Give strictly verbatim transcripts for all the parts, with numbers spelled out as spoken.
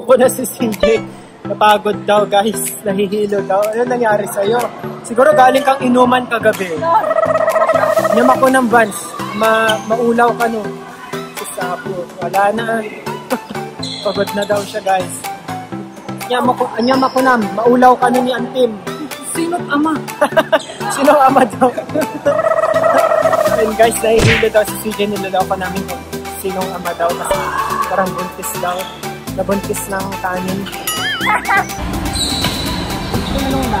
Ako na si C J, napagod daw guys, nahihilo daw. Ano nangyari sa'yo? Siguro galing kang inuman kagabi. Nyam ako ng vans, Ma maulaw ka no. Sasapo, wala na. Pagod na daw siya guys. Nyam ako, nyam ako nam, maulaw ka no ni Antim. Sino't ama? Sino't ama daw? And guys, nahihilo daw si C J, nilalaw pa namin kung sinong ama daw. Kasi parang buntis daw. Nabuntis ng kanin. Tulong na.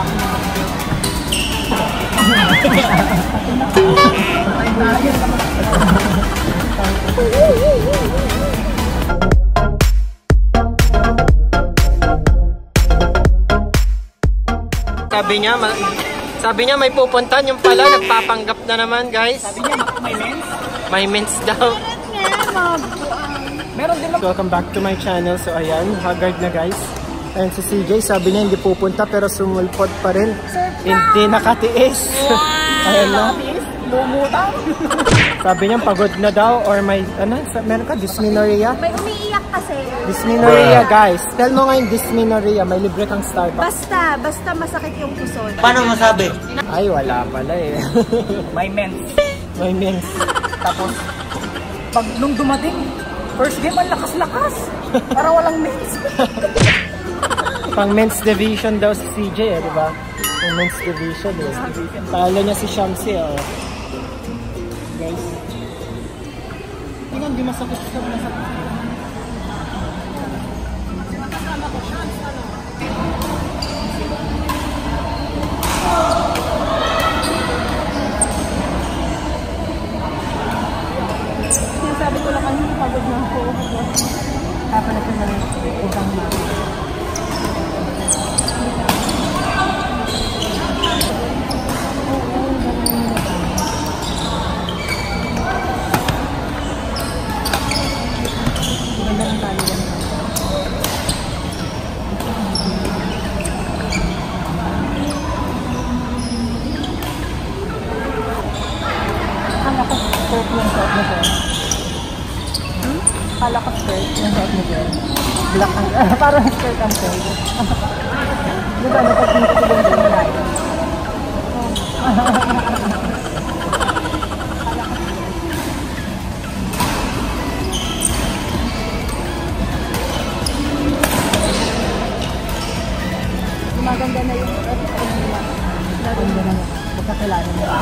Sabi niya, sabi niya may pupuntahan. Yung pala, nagpapanggap na naman, guys. Sabi niya, may mens? May mens daw. So, welcome back to my channel. So, ayan, haggard na guys. Ayan si C J, sabi niya hindi pupunta pero sumulpot pa rin. Hindi nakatiis. Wow! Ayan na. Lumutang. Sabi niya pagod na daw or may, ano, meron ka, dysmenorrhea? May umiiyak kasi. Dysmenorrhea guys. Tell mo ngayon dysmenorrhea, may libre kang Starbucks. Basta, basta masakit yung puso. Paano masabi? Ay, wala pala eh. May mens. May mens. Tapos, pag nung dumating, first game, ang lakas-lakas. Para walang mens. Pang men's division daw si C J, eh, di ba? Pang men's division. Eh. Talo niya si Shamsi, oh. Guys. Ano, hindi masakit siya. Masakit siya. Makasama ko siya. Ano? Sabi ko lang kanina, pagod na ako. Tapos na pala ibang mga. Maganda ng tali yan. Hanggang ako, pop yung pop na po. Kala ko skirt, yung red na girl. Black ang, uh, parang skirt ang skirt. Diba, napag-dito ko lang yung light. Maganda na yung red na girl. Maganda na yun. Magkakilala na yun.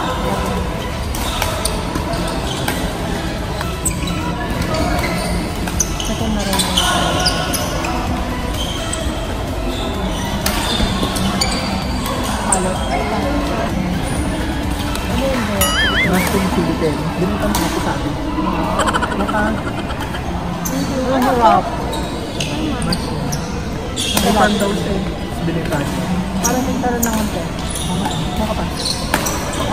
Hindi ka makita sa akin. Maka... Ang harap. May farm daw siya. Bilitan. Parang may taro na konti. Maka pa.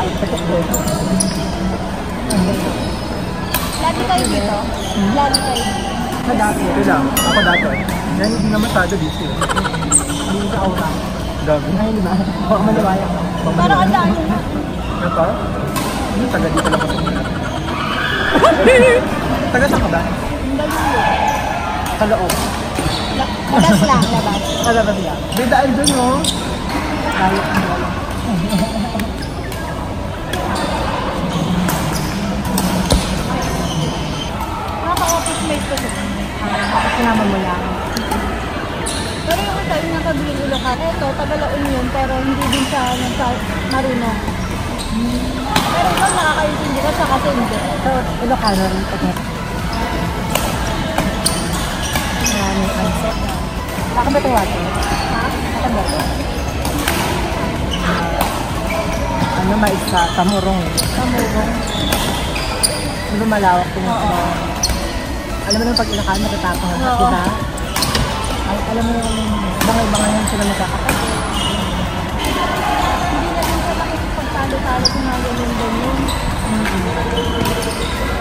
Ay, patok daw. Lagi tayo dito? Lagi tayo dito? Sa dati. Ito lang. Ako dati. Ngayon hindi naman tayo dito. Hindi ka aura. Gabi. Ay, di ba? Baka maliwaya ka. Parang ang daan yun. Ano pa? Ano, taga dito lang ako. Taga saan ka ba? Kaloob. Labas lang, labas. Labas lang. May daan dun, oh. Layok mo. Nakaka-office mate ko dito. Kasama mo lang. Pero yung ito, yung nakagulilo ka, eto, Tagalaon yun, pero hindi din sa Marino. Pero ikaw nakakaintindi ka siya kasi hindi. So, Ilocano rin ito. Maraming concept. Saka ba ito water? Saka ba ito? Ano, maisa? Kamurong. Kamurong. Lumalawak din ito. Alam mo naman pag Ilocano matatapang na, diba? Alam mo naman, bangay-bangay naman sila magkakapag. Talo-talo kung nagawin din yun.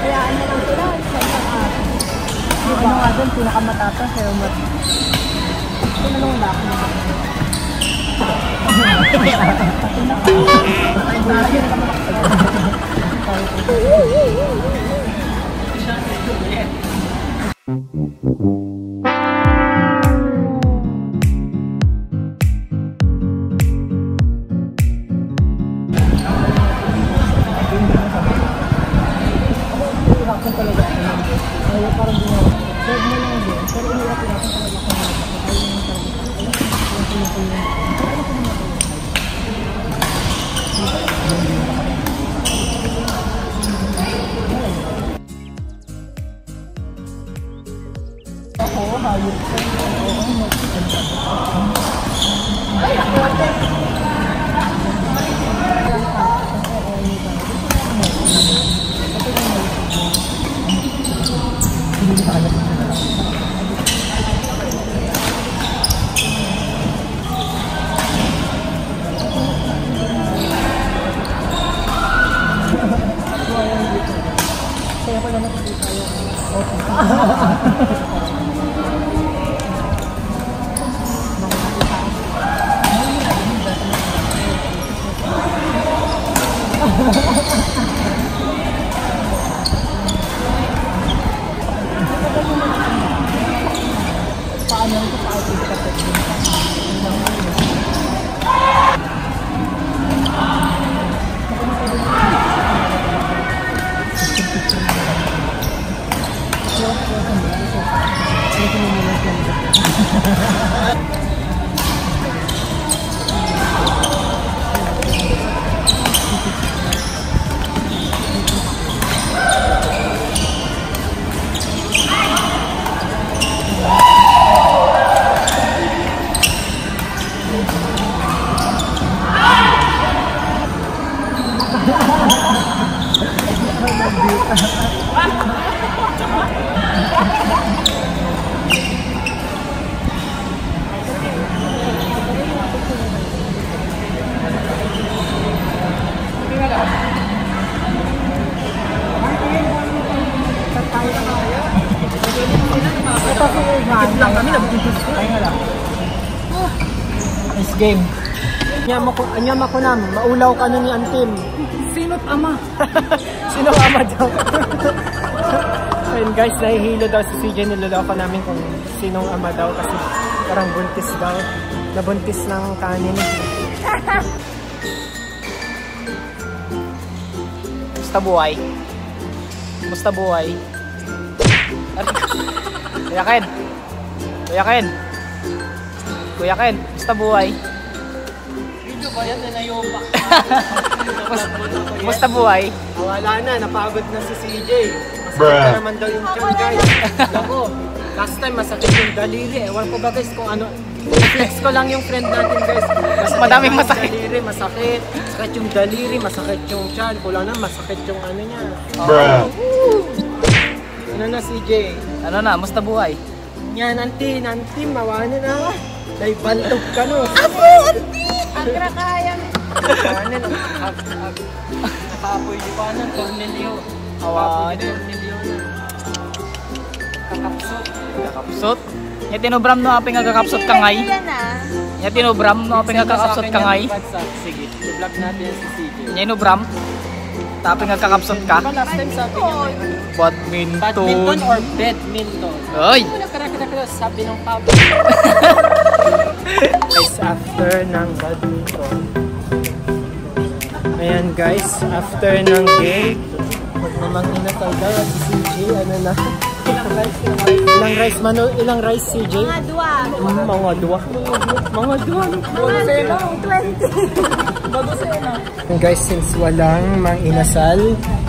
Kayaan na lang sila sa isang araw. Ano nga doon, pinakamatapang sa'yo mo. Pinanong ba ako? Ay, nari na kamakasal. Game. Anyam ako, anyam ako nam, maulaw ka nun ni Antim. Sino't ama? Sino't ama daw? Ayun guys, nahihilo daw si Cj, niloloko namin kung sinong ama daw kasi parang buntis daw. Nabuntis ng kanin. Musta buhay? Musta buhay? Kuya Ken! Kuya Ken! Kuya Ken, musta buhay? Video ba yan? Nanayopak. Musta buhay? Wala na, napagod na si Cj. Masakit na naman daw yung tiyan, guys. Ako, last time masakit yung daliri. Ewan ko ba guys kung ano. Flex ko lang yung friend natin guys. Mas madaming masakit. Daliri, masakit. Masakit yung daliri, masakit yung tiyan. Kulang na, masakit yung ano niya. Bruh. Ano na Cj? Ano na, musta buhay? Yan, nanti, nanti, mawanan na. Dahil bantok ka no. Apo, anti! Agra kaya. Kanan, ag, ag. Nakapoy di pa ng tornilyo. Awa, tornilyo. Kakapsot. Kakapsot? Yan tinobram no apeng kakapsot kangay. Yan tinobram no apeng kakapsot kangay. Sige, i-vlog natin si Cj. Yan tinobram. Tapos nagkakapsot ka. Badminton. Badminton or badminton? Ay! Sabi ng pabo. Guys, after ng badminton. Ayan guys, after ng game. Huwag namang inataw daw si Cj. Ano na? Ilang rice? Ilang rice? Ilang rice Cj? Mga dua. Mga dua. Mga dua. Mga dua. twenty. Guys, since walang mang inasal,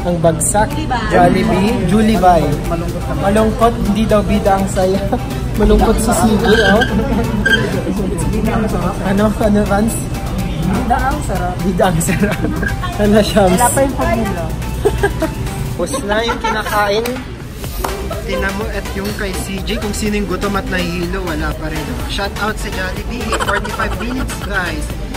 ang bagsak, Jollibee, Jollibee. Malungkot, hindi daw bida ang saya. Malungkot si Cj, oh. Ano, ano, Vance? Bida ang sarap. Bida ang sarap. Ano, Shams? Wala pa yung formula. Pus na yung kinakain. Tinan mo at yung kay Cj, kung sino yung gutom at nahihilo, wala pa rin. Shout out sa Jollibee, forty-five minutes, guys.